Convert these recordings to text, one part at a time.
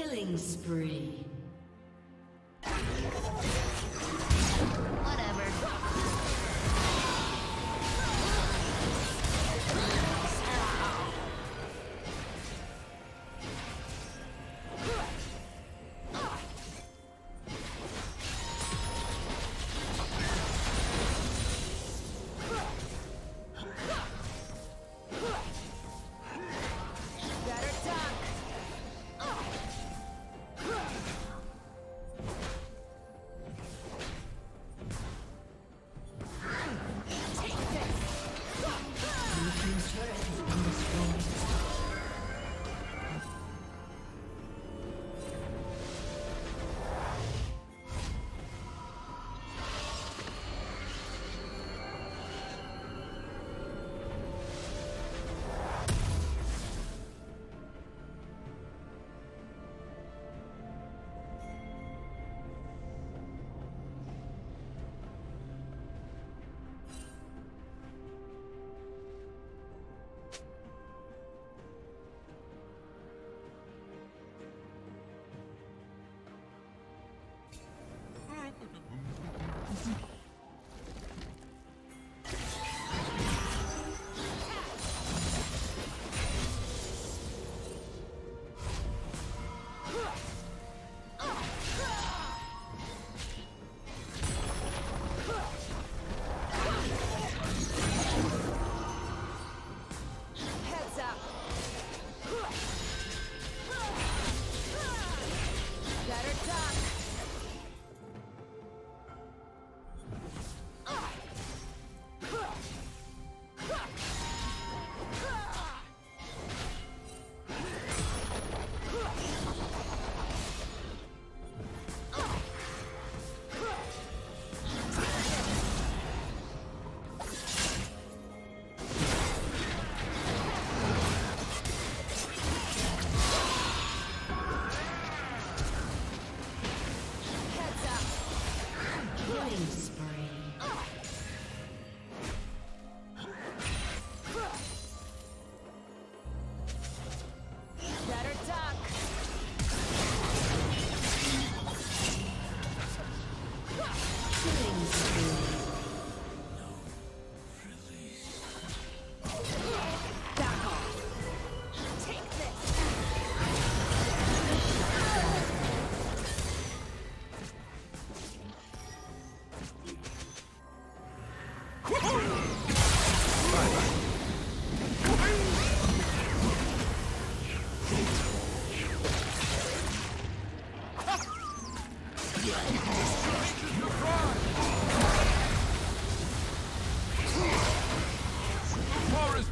Killing spree.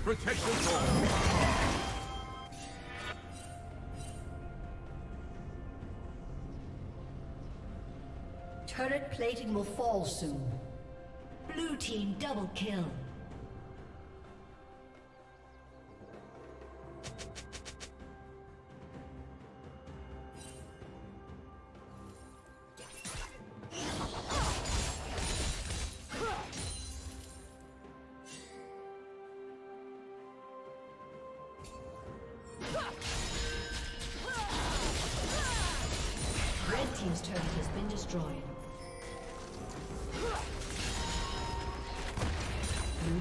Protection ball. Turret plating will fall soon. Blue team double kill. Team's turret has been destroyed. Blue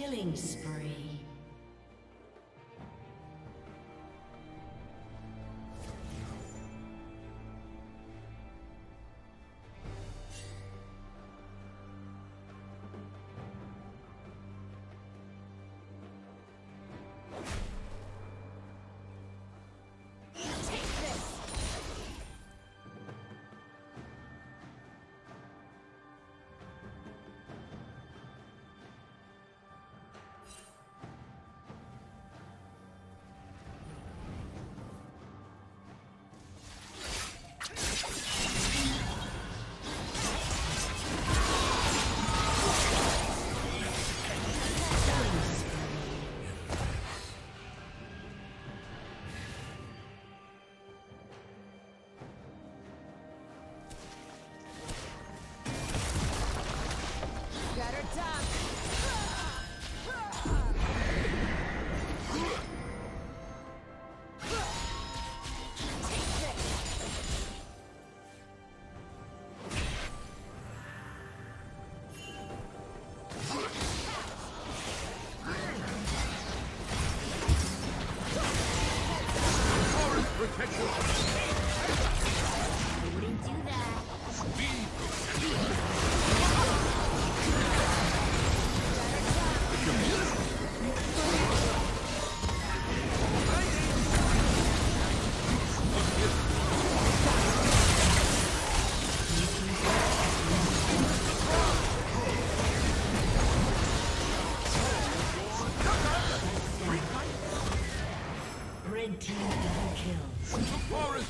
Killing spree.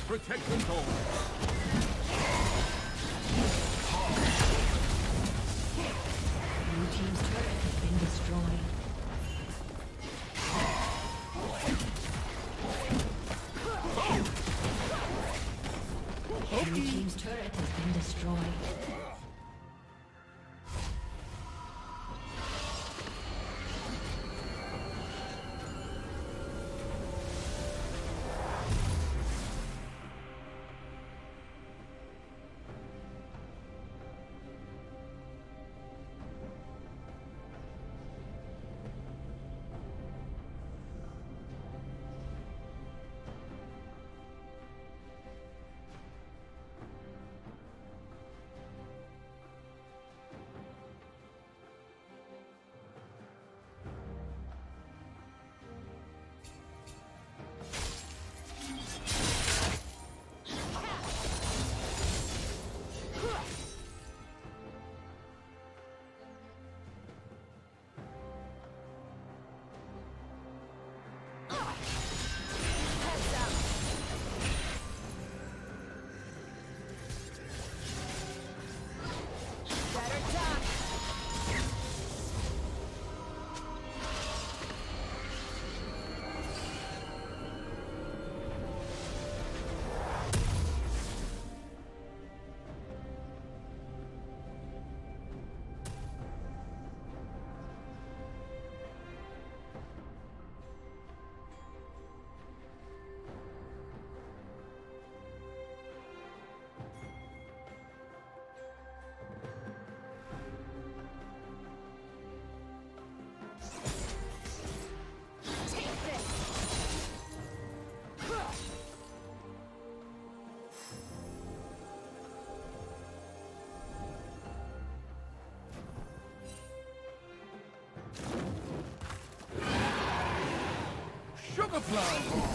Protect the gold. Sugarplum!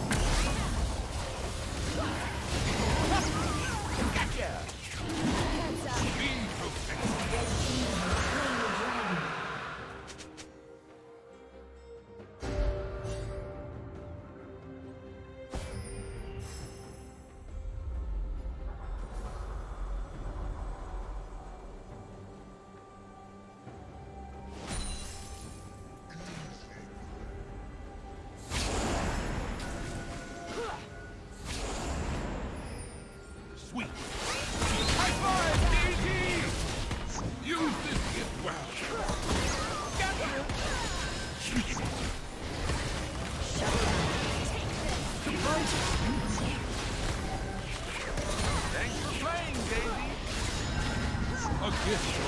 Yes,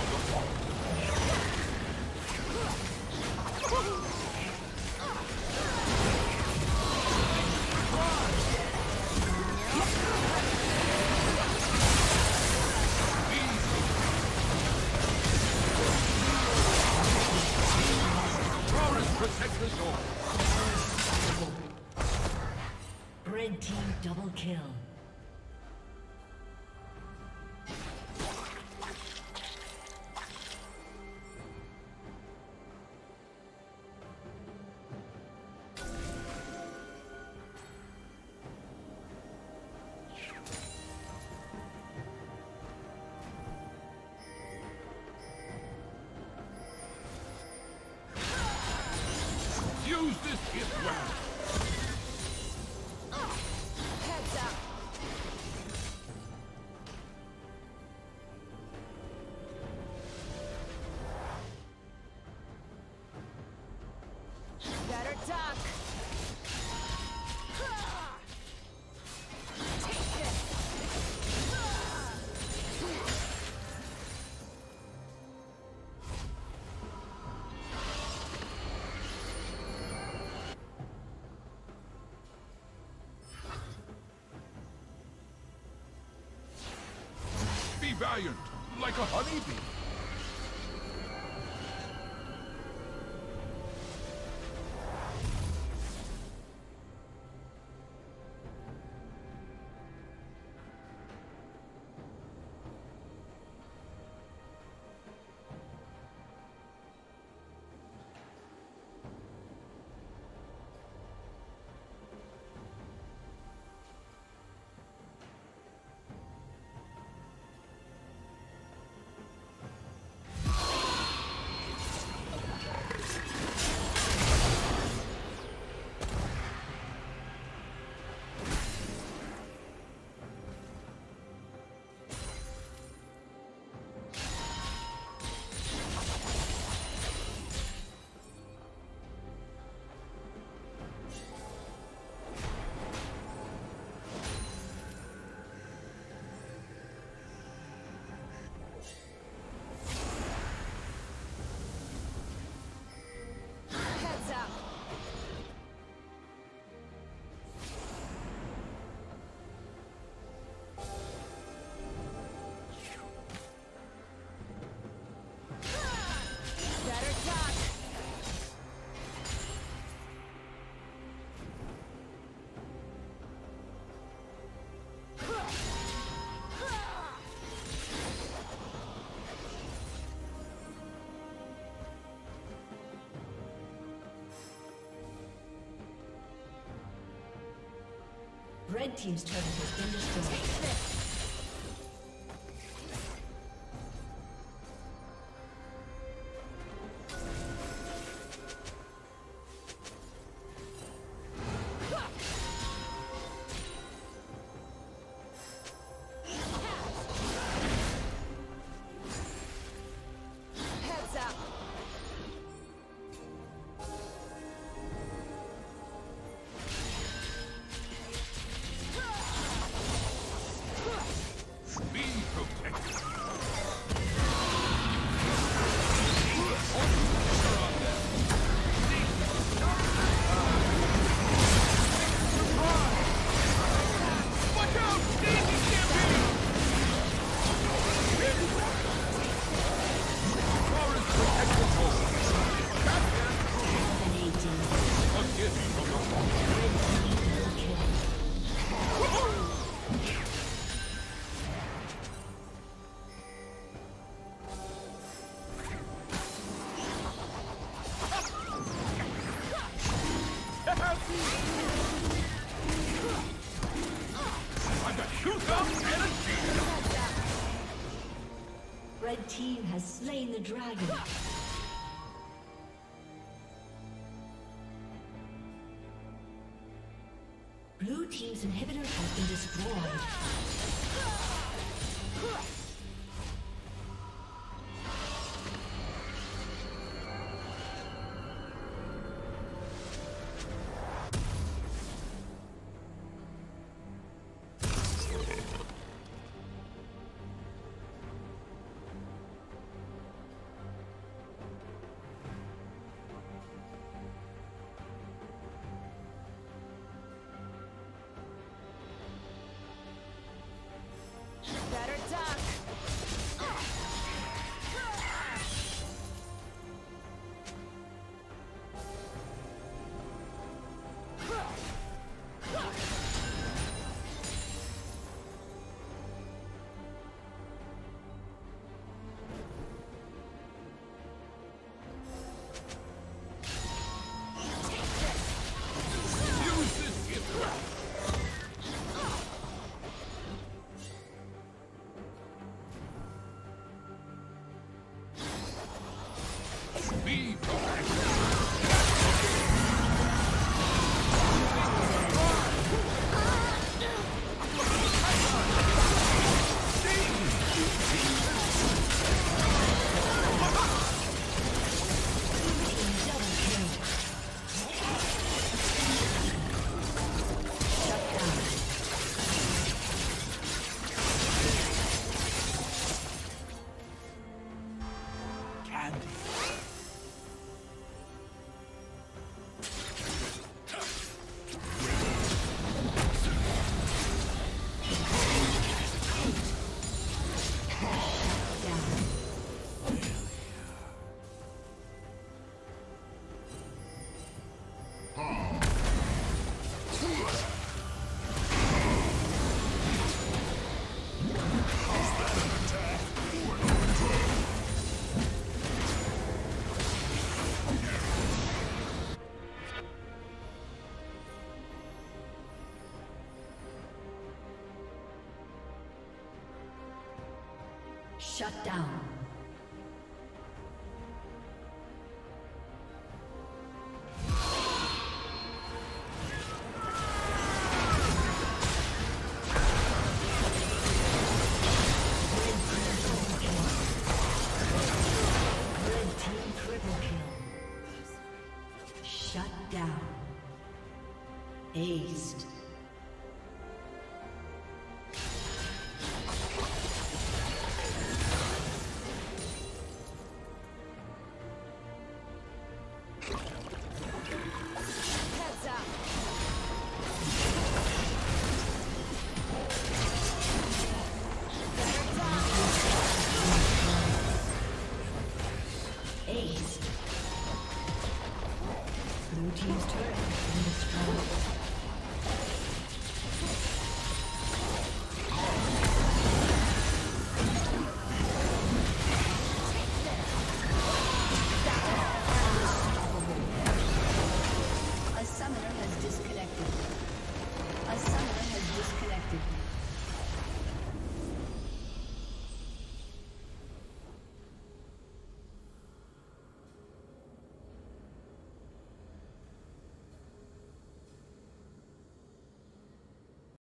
Red team double kill. Valiant, like a honeybee. Red team's turret has been destroyed. Team has slain the dragon. Blue team's inhibitor has been destroyed. Better duck! Shut down. Aced.